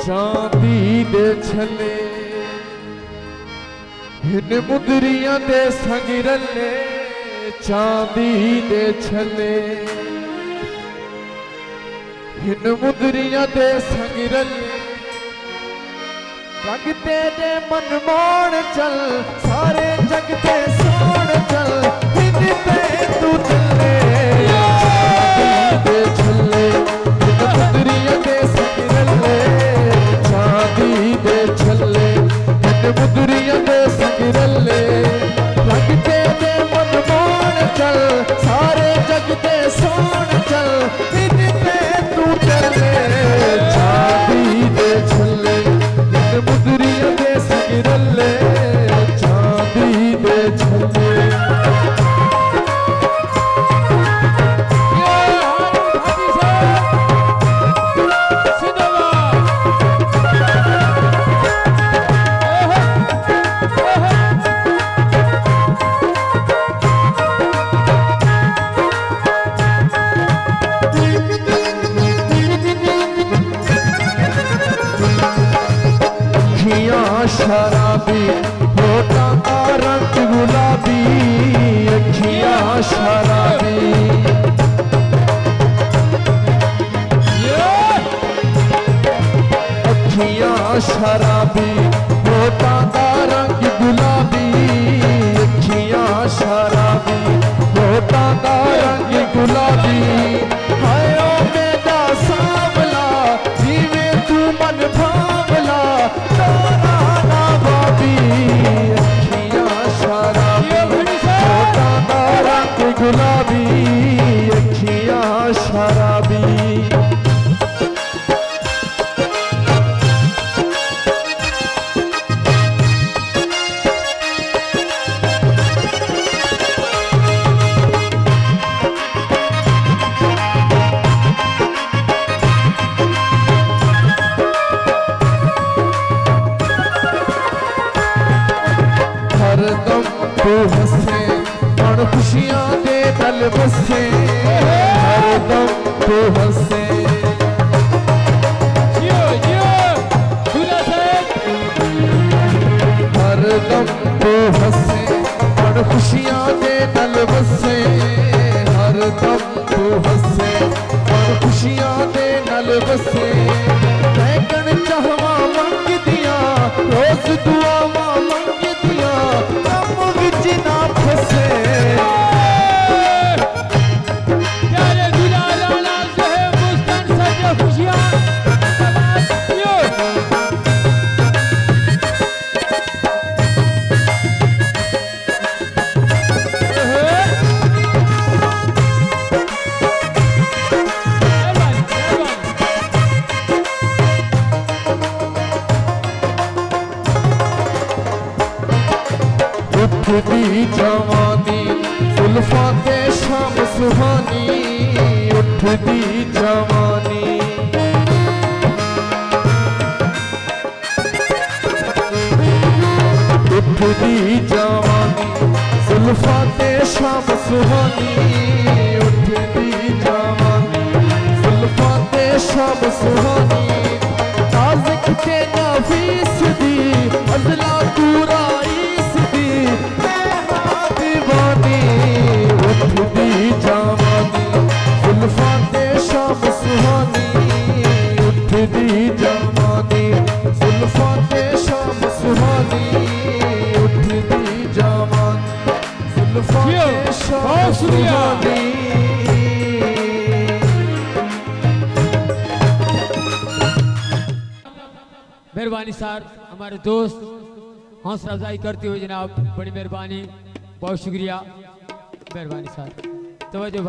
चांदी दे छले इन मुदरिया दे संग रले, चांदी दे छले इन मुदरिया दे संग रले, रंग तेरे मनमोहन चल सारे जग ते सोण चल, दिन ते तू चले चांदी दे छले इन मुदरिया दे संग रले, चांदी दे छले इन मुदरिया दे शराबी होठा का रंग गुलाबी, अखिया शराबी अखिया शराबी होठा का रंग गुलाबी, अखिया शराबी होठा का रंग गुलाबी, हायो मेरा सांवला जीवे तू मन भावला, अखियां शराबी होठा दा रंग गुलाबी, अखियां शराबी तू हसे मन खुशियां दे पल बसे, हर दम तू हसे हर दम तू हसे मन खुशियां दे पल बसे, हर दम तू हसे मन खुशियां दे पल बसे, बैगन चाहवा मंगदिया रोज दुआवा मंगदिया ना फसे, प्यारे दुलारा लाल साहेब मुस्तान सजा खुशियां उठदी जवानी जुल्फां ते शाम सुहानी, उठदी जवानी उठदी जवानी जुल्फां ते शाम सुहानी, उठदी जवानी जुल्फां ते शाम सुहानी, नाज़िक ते नफीस दी मजला पूरा मेहरबानी सर हमारे दोस्त हौसला अफजाई करते हुए जनाब बड़ी मेहरबानी, बहुत शुक्रिया मेहरबानी सर। तो